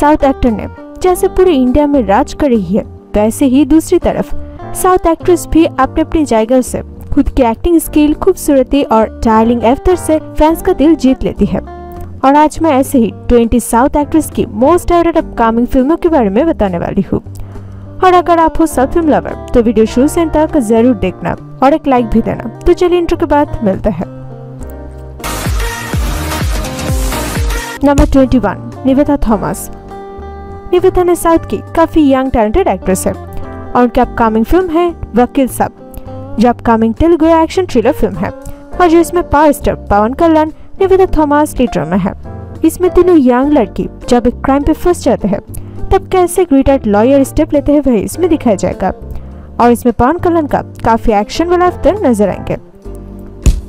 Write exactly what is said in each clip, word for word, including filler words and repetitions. South actor ने। जैसे पूरे इंडिया में राज कर रही है, वैसे ही दूसरी तरफ साउथ एक्ट्रेस भी अपने अपने जगह से खुद की एक्टिंग स्किल, खूबसूरती और डायलिंग एफ्टर से फैंस का दिल जीत लेती है। और आज मैं ऐसे ही बीस साउथ एक्ट्रेस की मोस्ट फेवरेट अपकमिंग फिल्मों के बारे में बताने वाली हूँ। और अगर आप हो साउथ फिल्म लवर तो वीडियो शुरू से अंत तक जरूर देखना और एक लाइक भी देना। तो चलिए इंट्रो के बाद मिलता है। नंबर इक्कीस निवेदा थॉमस। निवेदा ने साउथ की काफी यंग टैलेंटेड एक्ट्रेस है और उनकी अपकमिंग फिल्म है वकील साहब, जो upcoming Telugu action thriller film है और जो इसमें power star Pawan Kalyan, Niveda Thomas leader में है। इसमें तीनों यंग लड़की जब एक क्राइम पे फंस जाते हैं तब कैसे एक रिटायर्ड लॉयर स्टेप लेते हैं वह इसमें दिखाया जाएगा और इसमें पवन कल्याण का काफी एक्शन वाला अवतार नजर आएंगे।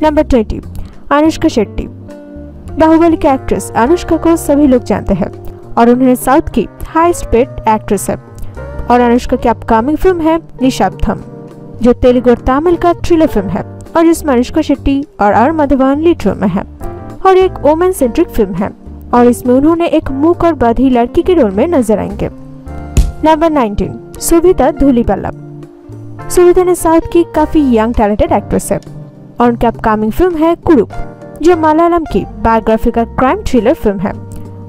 नंबर बीस अनुष्का शेट्टी। बाहुबली की एक्ट्रेस अनुष्का को सभी लोग जानते हैं और उन्हें साउथ की हाईएस्ट पेड एक्ट्रेस है और अनुष्का की अपकमिंग फिल्म है निशाब्दम, जो तेलुगु और तमिल का थ्रिलर फिल्म है और जिसमें अनुष्का शेट्टी और आर माधवन लीड रोल में है और एक वुमेन सेंट्रिक फिल्म है और इसमें उन्होंने एक मूक और बधी लड़की के रोल में नजर आएंगे। नंबर उन्नीस सुविता धूली। सुविता ने साउथ की काफी यंग टैलेंटेड एक्ट्रेस है और उनकी अपकमिंग फिल्म है कुरुप, जो मलयालम की बायोग्राफिकल क्राइम थ्रिलर फिल्म है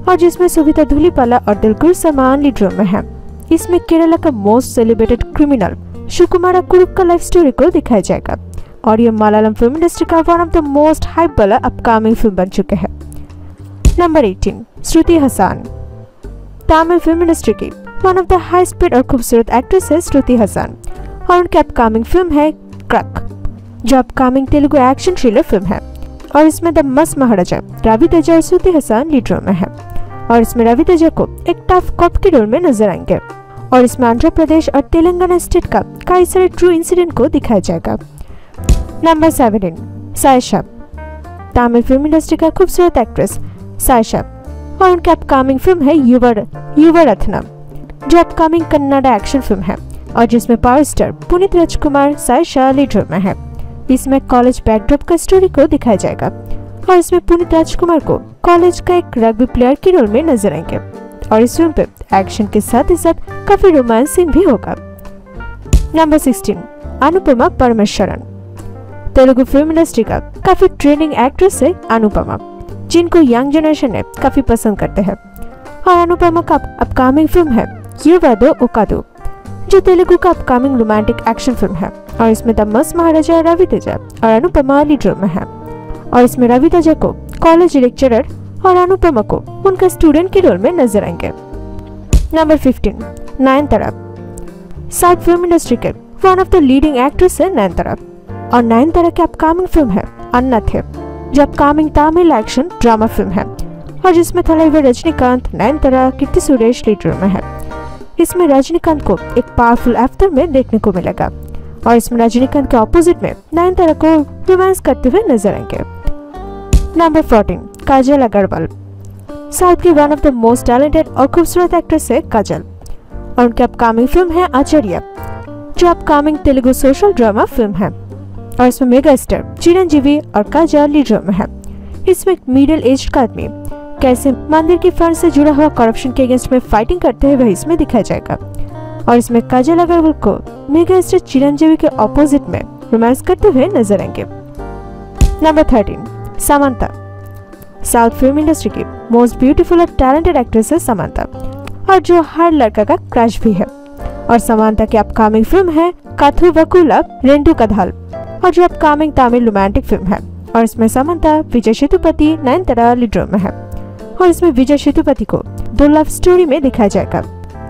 और जिसमें सुविता धूलीपाला और दिलकुर समान लीड रोल में है। इसमें केरला का most celebrated criminal Sukumara Kurup का लाइफ स्टोरी को दिखाया जाएगा और ये मलयालम फिल्म इंडस्ट्री का one of the most hype वाला अपकमिंग फिल्म बन चुके हैं। नंबर अठारह श्रुति हसन। तमिल फिल्म इंडस्ट्री की one of the highest paid और खूबसूरत एक्ट्रेस है श्रुति हसन और उनकी अपकमिंग फिल्म है क्रक, जो upcoming Telugu action thriller film है और इसमें द मस्त महाराजा रवि तेज और श्रुति हसन लीड रोल में है और इसमें रवि तेज को एक टफ कॉप के रोल में नजर आएंगे और इसमें आंध्र प्रदेश और तेलंगाना स्टेट का कई सारे ट्रू इंसिडेंट को दिखाया जाएगा। नंबर सत्रह सायशा। तमिल फिल्म इंडस्ट्री का खूबसूरत एक्ट्रेस सायशा और उनकी अपकमिंग फिल्म है युवर युवरत्नम, जो अपकमिंग कन्नड़ा एक्शन फिल्म है और जिसमें power star Puneeth Rajkumar Sayyeshaa lead role में है। इसमें कॉलेज बैकड्रॉप का स्टोरी को दिखाया जाएगा और इसमें पुनीत राजकुमार को कॉलेज का एक रग्बी प्लेयर के रोल में नजर आएंगे और इस फिल्म पे एक्शन के साथ ही साथ काफी रोमांसिंग भी होगा। नंबर सोलह अनुपमा परमेश्वरन। तेलुगु फिल्म इंडस्ट्री का काफी ट्रेंडिंग एक्ट्रेस है अनुपमा, जिनको यंग जनरेशन ने काफी पसंद करते हैं और अनुपमा का अपकमिंग फिल्म है युवादो ओकादो, जो तेलुगु का अपकमिंग रोमांटिक एक्शन फिल्म है और इसमें द मस्त महाराजा रवि तेज और अनुपमा लीड रोल में है और इसमें रवि तेज को कॉलेज लेक्चरर और अनुपमा को उनका स्टूडेंट के रोल में नजर आएंगे। नंबर पंद्रह नयनतारा। साउथ फिल्म इंडस्ट्री के one of the leading actress है नयनतारा और नयनतारा की अपकमिंग फिल्म है अन्नाथे, जो upcoming Tamil action drama film है और जिसमें थलाइवर राजनीकांत, नयनतारा, कीर्ति सुरेश लीड रोल में है। इसमें राजनीकांत को एक पावरफुल एक्टर में देखने को मिलेगा और इसमें रजनीकांत के ऑपोजिट में नयनतारा को रोमांस करते हुए नजर आएंगे। नंबर चौदह काजल अग्रवाल। साउथ की one of the most talented और खूबसूरत एक्ट्रेस है काजल और उनकी अपकमिंग फिल्म है आचार्य, जो upcoming Telugu social drama film है और इसमें मेगा स्टार चिरंजीवी और काजल लीड रोल में है। इसमें एक मिडिल एज का आदमी कैसे मंदिर की फंड से जुड़ा हुआ करप्शन के अगेंस्ट में फाइटिंग करते हैं वह इसमें दिखाया जाएगा और इसमें काजल अग्रवाल को मेगा स्टार चिरंजीवी के ऑपोजिट में रोमांस करते हुए नजर आएंगे। नंबर तेरह सामंता। साउथ फिल्म इंडस्ट्री की मोस्ट ब्यूटीफुल और टैलेंटेड एक्ट्रेस है सामंता और जो हर लड़का का क्रश भी है और सामंता की अपकमिंग फिल्म है काथु वकुलक रेंडू कादाल और जो अपकमिंग तमिल रोमांटिक फिल्म है और इसमें सामंता, विजय सेतुपति, नयनतारा लीड रोल में है और इसमें विजय सेतुपति को दो लव स्टोरी में दिखाया जाएगा,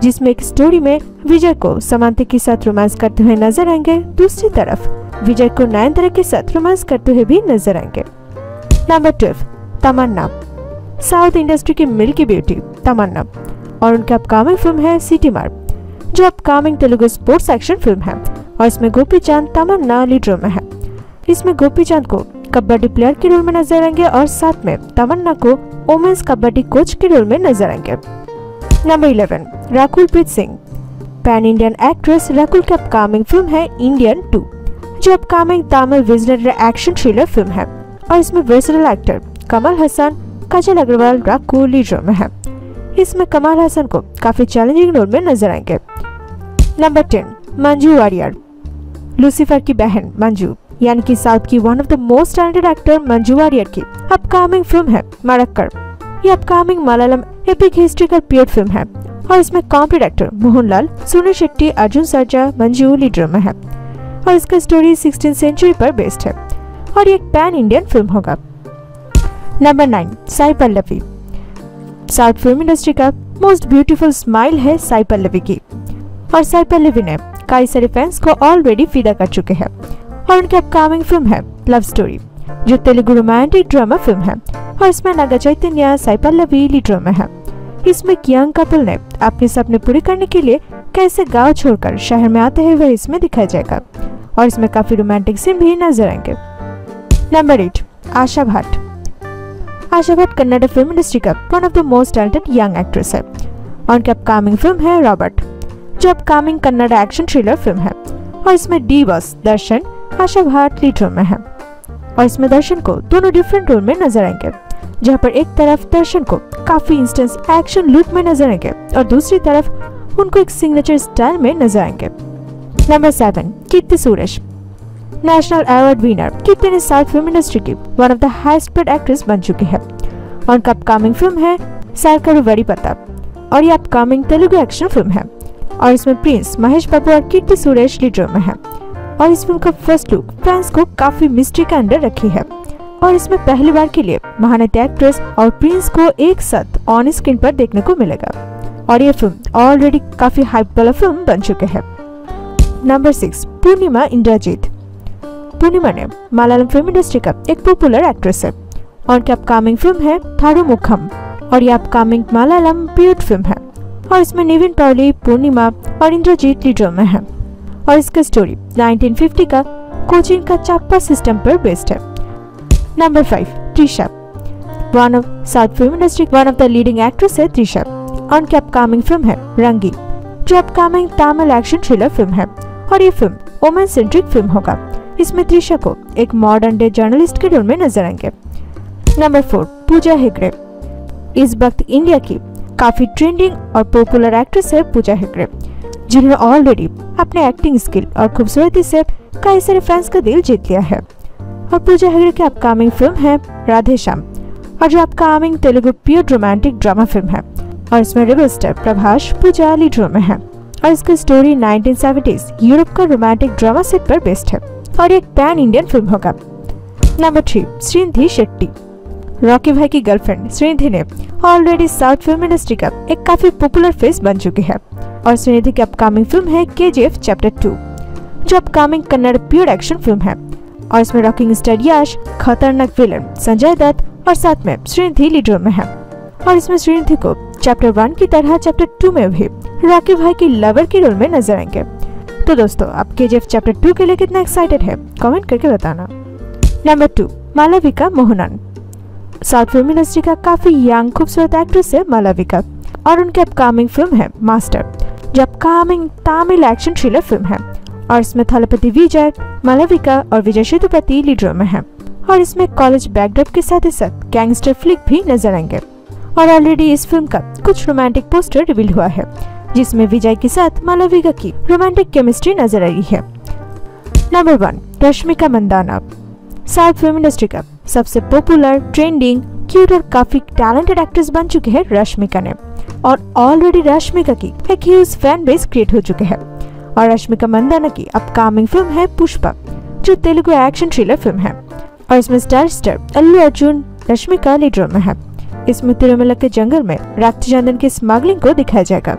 जिसमें एक स्टोरी में विजय को सामंता के साथ रोमांस करते हुए नजर आएंगे, दूसरी तरफ विजय को नयनतारा के साथ रोमांस करते हुए भी नजर आएंगे। नंबर बारह तमन्ना। साउथ इंडस्ट्री की मिल्की ब्यूटी तमन्ना और उनकी अपकमिंग फिल्म है सिटी मार, जो upcoming Telugu sports action film है और इसमें गोपी चंद, तमन्ना लीड रोल में है। इसमें गोपी चंद को कबड्डी प्लेयर के रोल में नजर आएंगे और साथ में तमन्ना को वोमेन्स कबड्डी कोच के रोल में नजर आएंगे। नंबर ग्यारह Rakul Preet Singh. Pan Indian actress Rakul की अपकमिंग फिल्म है इंडियन टू, जो upcoming Tamil visionary action thriller film है और इसमें western actor Kamal Haasan, Kajal Aggarwal, Rakul lead role में है। इसमें कमल हसन को काफी चैलेंजिंग रोल में नजर आएंगे। Number ten, Manju Warrier. Lucifer की बहन मंजू यानी कि साउथ की one of the most talented actor Manju Warrier की अपकमिंग फिल्म है मरक्कर। ये upcoming Malayalam epic historical period film है और इसमें comedy actor Mohanlal, Suniel Shetty, Arjun Sarja, Manju leader में है और इसका स्टोरी सिक्सटीन सेंचुरी पर बेस्ड है और ये एक पैन इंडियन फिल्म होगा। Number nine, Sai Pallavi. South film industry का मोस्ट ब्यूटीफुल स्माइल है साई पल्लवी की और साई पल्लवी ने कई सारे फैंस को ऑलरेडी फीदा कर चुके हैं और उनकी अपकमिंग फिल्म है लव स्टोरी जो तेलुगु रोमांटिक ड्रामा फिल्म है और इसमें नागा चैतन्य, साई पल्लवी लीड रोल में है। इसमें कियांग कपिल ने अपने सपने पूरे करने के लिए कैसे गांव छोड़कर शहर में आते हैं वह इसमें दिखाया जाएगा और इसमें काफी रोमांटिक सीन भी नजर आएंगे। Number eight, Asha Bhat. Asha Bhat Kannada film industry का one of the most talented young actress है और उनकी अपकमिंग फिल्म है रॉबर्ट जो upcoming Kannada action thriller film है और इसमें D Boss Darshan, Asha Bhat lead role में है और इसमें दर्शन को दोनों डिफरेंट रोल में नजर आएंगे जहां पर एक तरफ दर्शन को काफी इंस्टेंस एक्शन लुक में नजर आएंगे और दूसरी तरफ उनको एक सिग्नेचर स्टाइल में नजर आएंगे। Number seven, Keerthy Suresh. National award winner Keerthy ने साउथ फिल्म इंडस्ट्री की one of the highest paid actress बन चुकी है और उनका अपकमिंग फिल्म है सरकरू वरी पता और ये अपकमिंग तेलुगु एक्शन फिल्म है और इसमें प्रिंस, महेश बाबू और कीर्ति सुरेश लीड रोल में है और इस फिल्म का फर्स्ट लुक फैंस को काफी मिस्ट्री के अंडर रखी है और इसमें पहली बार के लिए महानती एक्ट्रेस और प्रिंस को एक साथ ऑन स्क्रीन पर देखने को मिलेगा और ये फिल्म ऑलरेडी काफी हाइप वाला फिल्म बन चुके हैं। Number six, Poornima Indrajith. पूर्णिमा ने मलयालम फिल्म इंडस्ट्री का एक पॉपुलर एक्ट्रेस है और उनकी अपकमिंग फिल्म है थारू मुखम और ये अपकमिंग मलयालम पीरियड फिल्म है और इसमें निविन पावली, पूर्णिमा और इंद्रजीत लीड रोल में है और इसका स्टोरी नाइनटीन फिफ्टी का कोचिंग का चाप्पा सिस्टम पर बेस्ड है। Number five, Trisha. One of south film industry one of the leading actress है त्रिशा और उनकी अपकमिंग फिल्म है रंगी जो upcoming Tamil action thriller film है और ये फिल्म वुमेन सेंट्रिक फिल्म होगा। इसमें त्रिशा को एक मॉडर्न डे जर्नलिस्ट के रोल में नजर आएंगे। Number four, Pooja Hegde. इस वक्त इंडिया की काफी ट्रेंडिंग और पॉपुलर एक्ट्रेस है पूजा हेगड़े जिन्होंने ऑलरेडी अपने एक्टिंग स्किल और खूबसूरती से कई सारे फैंस का दिल जीत लिया है और पूजा हेगड़े की अपकमिंग फिल्म है राधे श्याम और जो upcoming Telugu pure romantic drama film है और इसमें rebel star Prabhas, Pooja lead role में है और इसकी स्टोरी नाइनटीन सेवेंटीज़ यूरोप का रोमांटिक ड्रामा सेट पर बेस्ड है और एक पैन इंडियन फिल्म होगा। Number three, Srinidhi Shetty. Rocky Bhai की गर्लफ्रेंड श्रीनिधि ने ऑलरेडी साउथ फिल्म इंडस्ट्री का एक काफी पॉपुलर फेस बन चुकी है और श्रीनिधि की अपकमिंग फिल्म है केजीएफ चैप्टर टू जो upcoming Kannada pure action film है और इसमें रॉकिंग स्टार यश, खतरनाक विलन संजय दत्त और साथ में श्रीनिधि लीड रोल में है और इसमें श्रीनिधि को चैप्टर वन की तरह चैप्टर टू में भी रॉकी भाई की लवर के रोल में नजर आएंगे। तो दोस्तों आप केजीएफ चैप्टर टू के लिए कितना एक्साइटेड है कमेंट करके बताना। Number two, Malavika Mohanan. South film industry का काफी यंग खूबसूरत एक्ट्रेस है मालविका और उनकी अपकमिंग फिल्म है मास्टर जो upcoming Tamil action thriller film है और इसमें थलपति विजय, मालविका और विजय सेतुपति लीड रोल में है और इसमें कॉलेज बैकड्रॉप के साथ ही साथ गैंगस्टर फ्लिक भी नजर आएंगे और ऑलरेडी इस फिल्म का कुछ रोमांटिक पोस्टर रिवील हुआ है जिसमें विजय के साथ मालविका की रोमांटिक केमिस्ट्री नजर आई है। Number one, Rashmika Mandanna. South film industry का सबसे पॉपुलर, ट्रेंडिंग, क्यूट और काफी टैलेंटेड एक्ट्रेस बन चुकी है रश्मिका ने और ऑलरेडी रश्मिका की एक ह्यूज फैन बेस क्रिएट हो चुके हैं और रश्मिका मंदाना की अपकमिंग फिल्म है पुष्पा जो तेलुगु एक्शन थ्रिलर फिल्म है और इसमें star star Allu Arjun, Rashmika lead role में है। इसमें तिरुमला के जंगल में राक्षस चंदन की स्मगलिंग को दिखाया जाएगा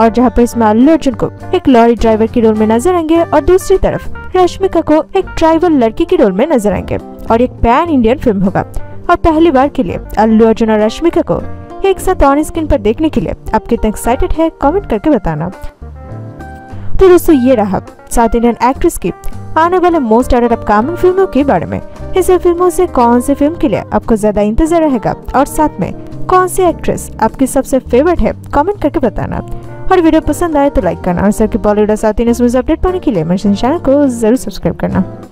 और जहाँ पर इसमें अल्लू अर्जुन को एक लॉरी ड्राइवर के रोल में नजर आएंगे और दूसरी तरफ रश्मिका को एक ट्राइबल लड़की के रोल में नजर आएंगे और एक पैन इंडियन फिल्म होगा और पहली बार के लिए अल्लू अर्जुन और रश्मिका को एक साथ ऑन स्क्रीन पर देखने के लिए आप कितने एक्साइटेड है कमेंट करके बताना। तो दोस्तों ये रहा साउथ इंडियन एक्ट्रेस की आने वाले मोस्ट ऑर्डर अपकमिंग फिल्मों के बारे में। इस फिल्मों से कौन से फिल्म के लिए आपको ज्यादा इंतजार रहेगा और साथ में कौन सी एक्ट्रेस आपकी सबसे फेवरेट है कमेंट करके बताना और वीडियो पसंद आए तो लाइक करना और सर की Bollywood south Indian news update पाने के लिए मेरे चैनल को जरूर सब्सक्राइब करना।